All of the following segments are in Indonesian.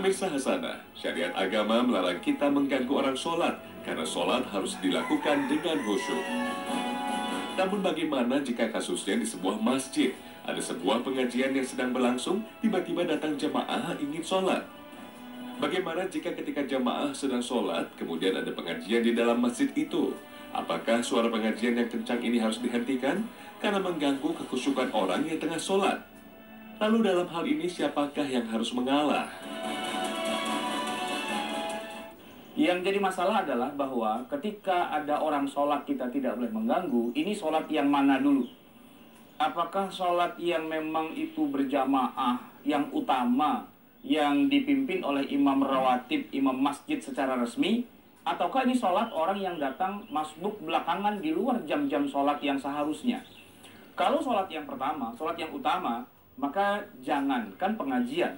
pemirsa Hasanah, syariat agama melarang kita mengganggu orang sholat, karena sholat harus dilakukan dengan khusyuk. Namun bagaimana jika kasusnya di sebuah masjid? Ada sebuah pengajian yang sedang berlangsung, tiba-tiba datang jamaah ingin sholat. Bagaimana jika ketika jamaah sedang sholat, kemudian ada pengajian di dalam masjid itu? Apakah suara pengajian yang kencang ini harus dihentikan karena mengganggu kekhusyukan orang yang tengah sholat? Lalu dalam hal ini siapakah yang harus mengalah? Yang jadi masalah adalah bahwa ketika ada orang sholat kita tidak boleh mengganggu, ini sholat yang mana dulu? Apakah sholat yang memang itu berjamaah, yang utama, yang dipimpin oleh imam rawatib, imam masjid secara resmi, ataukah ini sholat orang yang datang masbuk belakangan di luar jam-jam sholat yang seharusnya? Kalau sholat yang pertama, sholat yang utama, maka jangankan pengajian,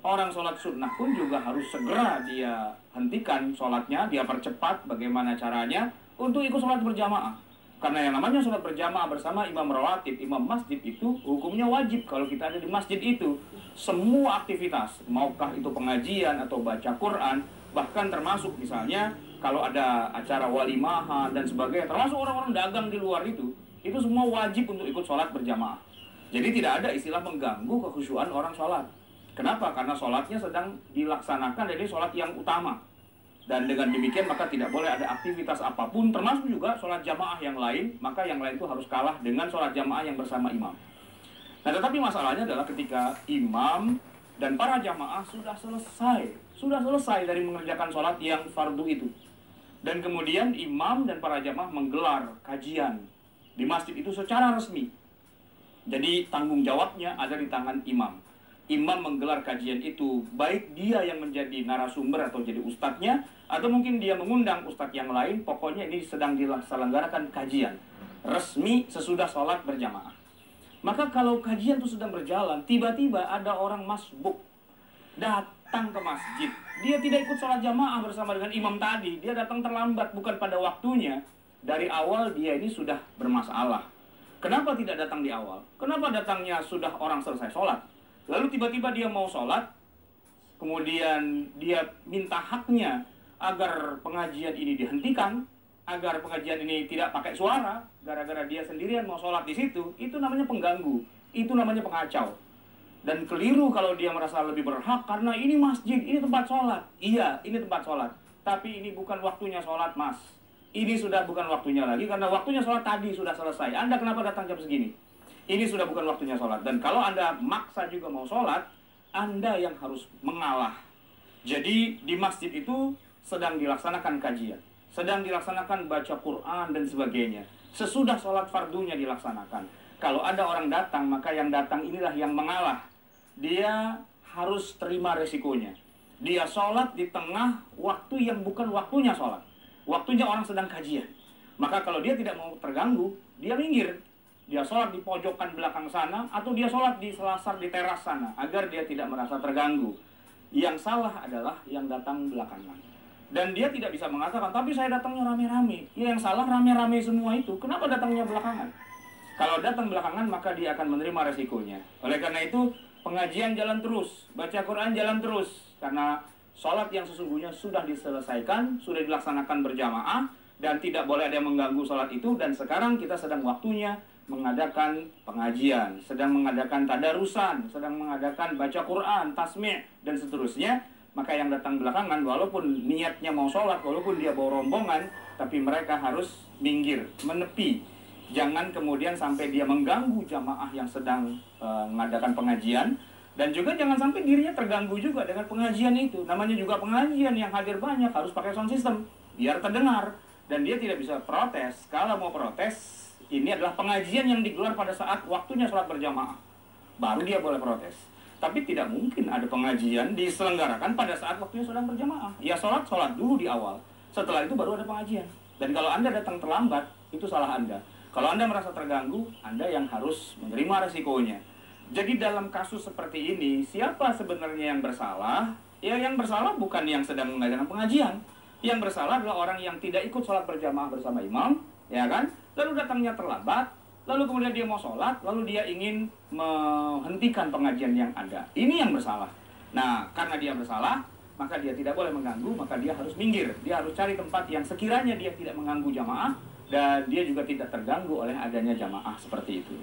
orang sholat sunnah pun juga harus segera dia hentikan sholatnya, dia percepat bagaimana caranya untuk ikut sholat berjamaah. Karena yang namanya sholat berjamaah bersama imam rawatib, imam masjid itu hukumnya wajib kalau kita ada di masjid itu. Semua aktivitas, maukah itu pengajian atau baca Quran, bahkan termasuk misalnya kalau ada acara walimahan dan sebagainya, termasuk orang-orang dagang di luar itu semua wajib untuk ikut sholat berjamaah. Jadi tidak ada istilah mengganggu kekhusyuan orang sholat. Kenapa? Karena sholatnya sedang dilaksanakan dari sholat yang utama. Dan dengan demikian maka tidak boleh ada aktivitas apapun, termasuk juga sholat jamaah yang lain, maka yang lain itu harus kalah dengan sholat jamaah yang bersama imam. Nah tetapi masalahnya adalah ketika imam dan para jamaah sudah selesai dari mengerjakan sholat yang fardu itu. Dan kemudian imam dan para jamaah menggelar kajian di masjid itu secara resmi. Jadi tanggung jawabnya ada di tangan imam. Imam menggelar kajian itu, baik dia yang menjadi narasumber atau jadi ustadznya, atau mungkin dia mengundang ustadz yang lain, pokoknya ini sedang diselenggarakan kajian resmi sesudah sholat berjamaah. Maka kalau kajian itu sedang berjalan, tiba-tiba ada orang masbuk datang ke masjid. Dia tidak ikut sholat jamaah bersama dengan imam tadi, dia datang terlambat, bukan pada waktunya. Dari awal dia ini sudah bermasalah. Kenapa tidak datang di awal? Kenapa datangnya sudah orang selesai sholat? Lalu tiba-tiba dia mau sholat, kemudian dia minta haknya agar pengajian ini dihentikan, agar pengajian ini tidak pakai suara, gara-gara dia sendirian mau sholat di situ, itu namanya pengganggu, itu namanya pengacau. Dan keliru kalau dia merasa lebih berhak, karena ini masjid, ini tempat sholat. Iya, ini tempat sholat, tapi ini bukan waktunya sholat, mas. Ini sudah bukan waktunya lagi, karena waktunya sholat tadi sudah selesai. Anda kenapa datang jam segini? Ini sudah bukan waktunya sholat. Dan kalau Anda maksa juga mau sholat, Anda yang harus mengalah. Jadi di masjid itu sedang dilaksanakan kajian, sedang dilaksanakan baca Quran dan sebagainya. Sesudah sholat fardunya dilaksanakan. Kalau ada orang datang, maka yang datang inilah yang mengalah. Dia harus terima resikonya. Dia sholat di tengah waktu yang bukan waktunya sholat. Waktunya orang sedang kajian. Maka kalau dia tidak mau terganggu, dia minggir. Dia sholat di pojokan belakang sana, atau dia sholat di selasar di teras sana, agar dia tidak merasa terganggu. Yang salah adalah yang datang belakangan. Dan dia tidak bisa mengatakan, tapi saya datangnya rame-rame. Ya yang salah rame-rame semua itu. Kenapa datangnya belakangan? Kalau datang belakangan, maka dia akan menerima resikonya. Oleh karena itu, pengajian jalan terus. Baca Quran jalan terus. Karena sholat yang sesungguhnya sudah diselesaikan, sudah dilaksanakan berjamaah, dan tidak boleh ada yang mengganggu sholat itu. Dan sekarang kita sedang waktunya mengadakan pengajian, sedang mengadakan tadarusan, sedang mengadakan baca Quran, tasmi' dan seterusnya. Maka yang datang belakangan, walaupun niatnya mau sholat, walaupun dia bawa rombongan, tapi mereka harus minggir, menepi. Jangan kemudian sampai dia mengganggu jamaah yang sedang mengadakan pengajian. Dan juga jangan sampai dirinya terganggu juga dengan pengajian itu. Namanya juga pengajian, yang hadir banyak harus pakai sound system, biar terdengar. Dan dia tidak bisa protes. Kalau mau protes, ini adalah pengajian yang digelar pada saat waktunya sholat berjamaah. Baru dia boleh protes. Tapi tidak mungkin ada pengajian diselenggarakan pada saat waktunya sholat berjamaah. Ya sholat dulu di awal. Setelah itu baru ada pengajian. Dan kalau Anda datang terlambat, itu salah Anda. Kalau Anda merasa terganggu, Anda yang harus menerima resikonya. Jadi dalam kasus seperti ini, siapa sebenarnya yang bersalah? Ya yang bersalah bukan yang sedang mengadakan pengajian. Yang bersalah adalah orang yang tidak ikut sholat berjamaah bersama imam, ya kan? Lalu datangnya terlambat, lalu kemudian dia mau sholat, lalu dia ingin menghentikan pengajian yang ada. Ini yang bersalah. Nah, karena dia bersalah, maka dia tidak boleh mengganggu, maka dia harus minggir. Dia harus cari tempat yang sekiranya dia tidak mengganggu jamaah, dan dia juga tidak terganggu oleh adanya jamaah seperti itu.